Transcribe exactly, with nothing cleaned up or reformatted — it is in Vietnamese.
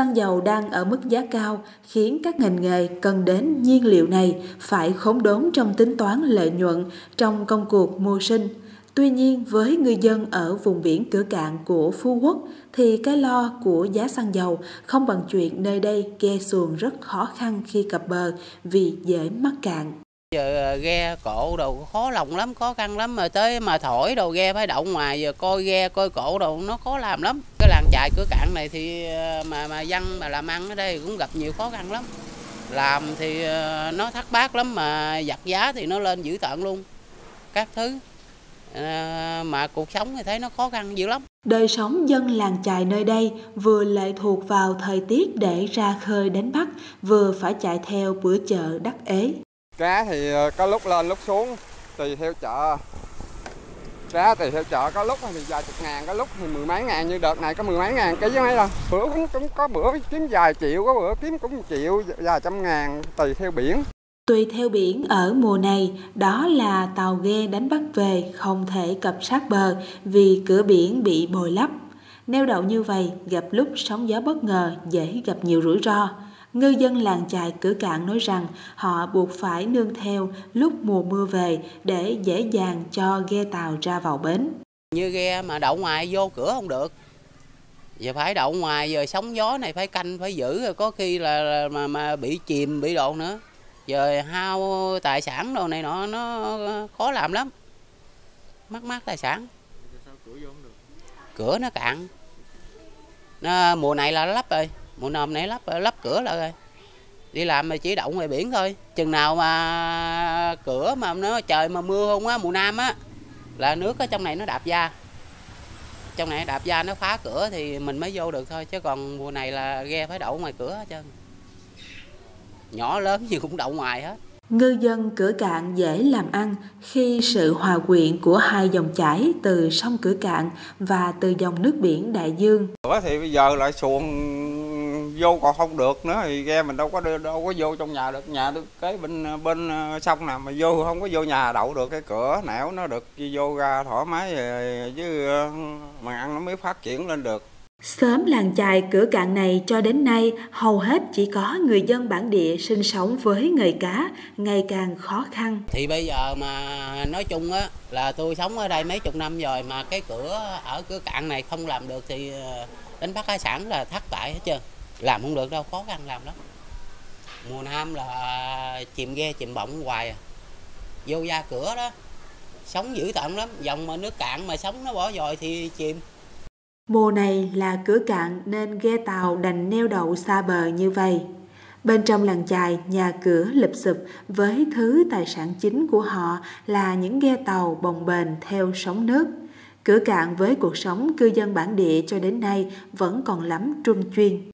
Xăng dầu đang ở mức giá cao khiến các ngành nghề cần đến nhiên liệu này phải khốn đốn trong tính toán lợi nhuận trong công cuộc mưu sinh. Tuy nhiên, với người dân ở vùng biển Cửa Cạn của Phú Quốc thì cái lo của giá xăng dầu không bằng chuyện nơi đây ghe xuồng rất khó khăn khi cập bờ vì dễ mắc cạn. Giờ ghe cổ đồ khó lòng lắm, khó khăn lắm, mà tới mà thổi đồ ghe phải đậu ngoài, giờ coi ghe coi cổ đồ nó khó làm lắm. Cái làng chài Cửa Cạn này thì mà mà dân mà làm ăn ở đây cũng gặp nhiều khó khăn lắm. Làm thì nó thất bát lắm, mà giặt giá thì nó lên dữ tợn luôn. Các thứ À, mà cuộc sống thì thấy nó khó khăn dữ lắm. Đời sống dân làng chài nơi đây vừa lệ thuộc vào thời tiết để ra khơi đánh bắt, vừa phải chạy theo bữa chợ đắc ế. Cá thì có lúc lên lúc xuống, tùy theo chợ. Cá tùy theo chợ, có lúc thì vài chục ngàn, có lúc thì mười mấy ngàn, như đợt này có mười mấy ngàn ký với mấy lần. Bữa cũng, cũng có bữa kiếm vài triệu, có bữa kiếm cũng một triệu, vài trăm ngàn, tùy theo biển. Tùy theo biển ở mùa này, đó là tàu ghe đánh bắt về không thể cập sát bờ vì cửa biển bị bồi lấp. Neo đậu như vậy, gặp lúc sóng gió bất ngờ dễ gặp nhiều rủi ro. Ngư dân làng chài Cửa Cạn nói rằng họ buộc phải nương theo lúc mùa mưa về để dễ dàng cho ghe tàu ra vào bến. Như ghe mà đậu ngoài vô cửa không được. Giờ phải đậu ngoài, giờ sóng gió này phải canh, phải giữ, có khi là mà, mà bị chìm, bị đổ nữa. Giờ hao tài sản đồ này nó nó khó làm lắm, mắc mắc tài sản. Cửa nó cạn, nó, mùa này là nó lấp rồi, mùa nồm này lấp lấp cửa lại rồi. Đi làm mà chỉ động ngoài biển thôi. Chừng nào mà cửa mà nó trời mà mưa không á, mùa nam á, là nước ở trong này nó đạp da, trong này đạp da nó phá cửa thì mình mới vô được thôi. Chứ còn mùa này là ghe phải đậu ngoài cửa hết trơn. Nhỏ lớn gì cũng đậu ngoài hết. Ngư dân Cửa Cạn dễ làm ăn khi sự hòa quyện của hai dòng chảy từ sông Cửa Cạn và từ dòng nước biển đại dương. Ủa thì bây giờ lại xuồng vô còn không được nữa thì ghe mình đâu có đưa, đâu có vô trong nhà được. Nhà tôi kế bên bên sông nè, mà vô không có vô nhà đậu được, cái cửa nẻo nó được vô ra thoải mái chứ mà ăn nó mới phát triển lên được. Xóm làng chài Cửa Cạn này cho đến nay hầu hết chỉ có người dân bản địa sinh sống với nghề cá, ngày càng khó khăn. Thì bây giờ mà nói chung á là tôi sống ở đây mấy chục năm rồi, mà cái cửa ở Cửa Cạn này không làm được thì đánh bắt hải sản là thất bại hết trơn. Làm không được đâu, khó khăn làm lắm. Mùa nam là chìm ghe chìm bọng hoài à. Vô ra cửa đó, sống dữ tợn lắm, dòng mà nước cạn mà sống nó bỏ dòi thì chìm. Mùa này là Cửa Cạn nên ghe tàu đành neo đậu xa bờ như vậy. Bên trong làng chài, nhà cửa lụp xụp với thứ tài sản chính của họ là những ghe tàu bồng bềnh theo sóng nước. Cửa Cạn với cuộc sống cư dân bản địa cho đến nay vẫn còn lắm trung chuyên.